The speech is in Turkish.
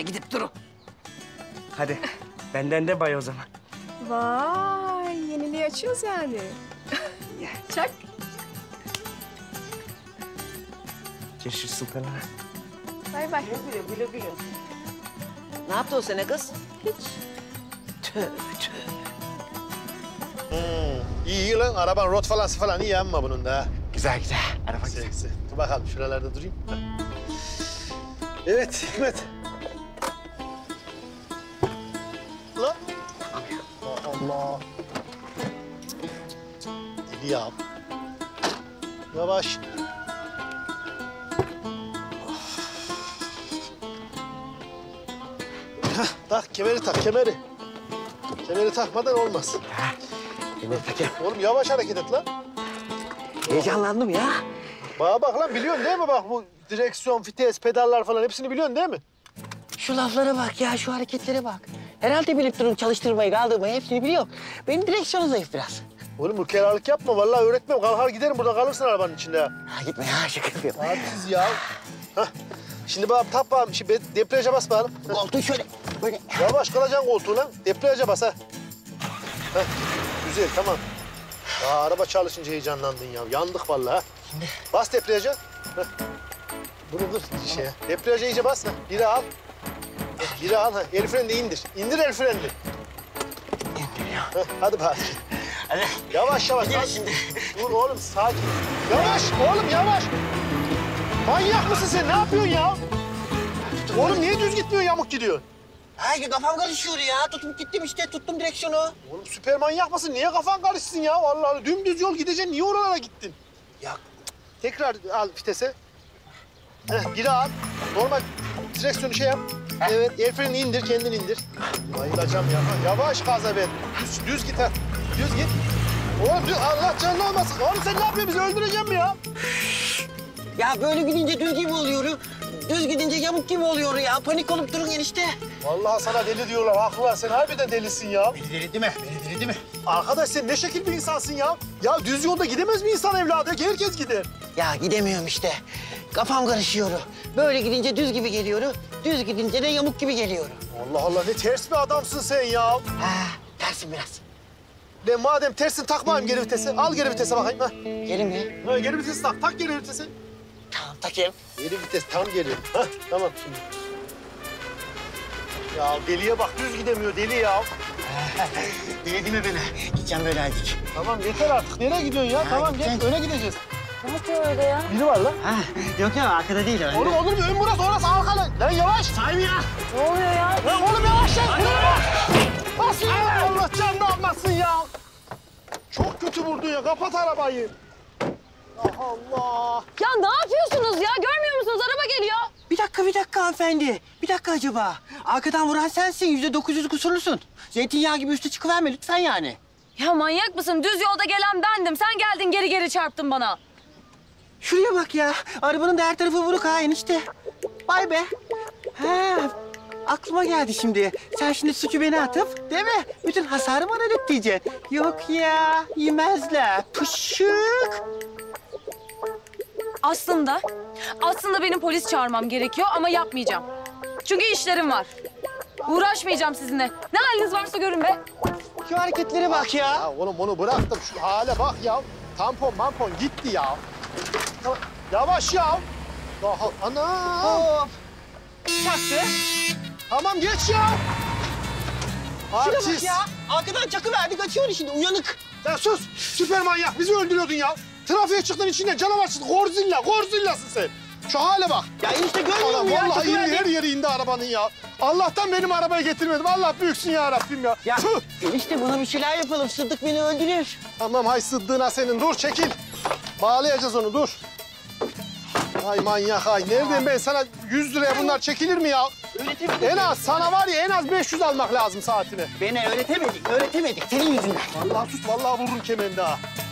gidip durun. Hadi, benden de bay o zaman. Vay, yeniliği açıyoruz yani. Çak. Görüşürüz sultanım. Bay bay. Güle güle. Ne yaptı o sene kız? Hiç. Tövbe tövbe. İyi lan, araban rot falan falan iyi ama bunun da. Güzel güzel, araba güzel. Güzel. Dur bakalım, şuralarda durayım. Evet, Hikmet. Lan. Allah. Eliam. Yavaş. Hah, tak, kemeri tak, kemeri. Kemeri takmadan olmaz. Kemeri takayım. Oğlum yavaş hareket et lan. Heyecanlandım ya. Bana bak lan, biliyorsun değil mi bak bu direksiyon, vites, pedallar falan hepsini biliyorsun değil mi? Şu laflara bak ya, şu hareketlere bak. Herhalde bilip durun çalıştırmayı, kaldırmayı hepsini biliyorum. Benim direksiyonum zayıf biraz. Oğlum ukalalık yapma, vallahi öğretmem. Kalkar giderim, burada kalırsın arabanın içinde ya. Ha gitme ya, şaka yapıyorum. Haksız ya. Hah. Şimdi bak tap bağım, şimdi debriyaja bas bağım. Koltuğu şöyle, böyle. Yavaş kalacaksın koltuğu lan, debriyaja bas ha. Hah, güzel, tamam. Ya araba çalışınca heyecanlandın ya, yandık vallahi. Şimdi... Bas debriyaja. Dur şeye. Debriyaja iyice bas ha, geri al. Geri al ha, el freni de indir. İndir el frenini. İndir ya. Hah, hadi bas. Hadi. Yavaş yavaş. Şimdi. Dur oğlum, sakin. Yavaş oğlum, yavaş. Manyak mısın sen? Ne yapıyorsun ya? Tutum oğlum niye düz gitmiyor, yamuk gidiyor? Hayır, kafam karışıyor ya. Tutup gittim işte, tuttum direksiyonu. Oğlum süper manyak mısın? Niye kafan karışsın ya? Vallahi dümdüz yol gideceksin, niye oralara gittin? Ya tekrar al vitese. Heh, geri al. Normal direksiyonu şey yap. Heh. Evet, el frenini indir, kendini indir. Bayılacağım ya. Yavaş gaza ver. Düz git ha. Düz git. Oğlum düz, Allah canını almasın. Oğlum sen ne yapıyorsun? Bizi öldüreceğim mi ya? Ya böyle gidince düz gibi oluyor, düz gidince yamuk gibi oluyor ya. Panik olup durun enişte. Vallahi sana deli diyorlar, haklılar. Sen harbiden delisin ya. Beni deli değil mi? Beni deli değil mi? Arkadaş sen ne şekil bir insansın ya? Ya düz yolda gidemez mi insan evladı? Herkes gider. Ya gidemiyorum işte. Kafam karışıyor. Böyle gidince düz gibi geliyor, düz gidince de yamuk gibi geliyor. Allah Allah, ne ters bir adamsın sen ya. Ha, tersim biraz. Ben madem tersin, takmayayım geri vitesi. Al geri vitese bakayım. Ha. Geri mi? Ha, geri vitesi tak, tak geri vitesi. Tamam, takayım. Geri vites tam geliyor. Hah, tamam şimdi. Ya deliye bak, düz gidemiyor deli ya. Deli değil mi beni? Gideceğim böyle azıcık. Tamam, yeter artık. Nereye gidiyorsun ya? Ha, tamam, gel. Öne gideceğiz. Nasıl öyle ya? Biri var lan. Ha, yok ya, arkada değil öyle. Oğlum, olur mu? Ön burası, orası arkalı. Lan yavaş. Sayın ya. Ne oluyor ya? Lan oğlum yavaş lan. Nasıl ya? Allah canını almasın ya. Çok kötü vurdun ya. Kapat arabayı. Allah Allah! Ya ne yapıyorsunuz ya? Görmüyor musunuz? Araba geliyor. Bir dakika, bir dakika hanımefendi. Bir dakika acaba. Arkadan vuran sensin. %900 kusurlusun. Zeytinyağı gibi üstü çıkıverme lütfen yani. Ya manyak mısın? Düz yolda gelen bendim. Sen geldin geri geri çarptın bana. Şuraya bak ya. Arabanın da her tarafı vuruk ha enişte. Vay be. Ha, aklıma geldi şimdi. Sen şimdi suçu beni atıp değil mi? Bütün hasarı bana diyeceksin. Yok ya, yemezler. Pışık. Aslında benim polis çağırmam gerekiyor ama yapmayacağım. Çünkü işlerim var. Uğraşmayacağım sizinle. Ne haliniz varsa görün be. Şu hareketlere bak ya. Ya oğlum onu bıraktım. Şu hale bak ya. Tampon mampon gitti ya. Yavaş ya. Daha, anam. Çaktı. Tamam geç ya. Artist. Şuna bak ya. Arkadan çakıverdi, kaçıyor şimdi uyanık. Ya sus. Süper manyak. Bizi öldürüyordun ya. Trafiğe çıktın içinden canavar çıktı. Godzilla, Godzillasın sen. Şu hale bak. Ya işte görmüyor musun ya? Vallahi her yeri indi arabanın ya. Allah'tan benim arabayı getirmedim. Allah büyüksün ya Rabbim ya. Ya işte buna bir şeyler yapalım. Sıddık beni öldürür. Tamam hay Sıddık'ına senin. Dur çekil. Bağlayacağız onu dur. Ay manyak ay. Nereden ben sana 100 liraya bunlar çekilir mi ya? Öğretemedik. En az sana var ya en az 500 almak lazım saatine. Beni öğretemedik. Senin yüzünden. Vallahi sus. Vallahi vururum kemerini daha.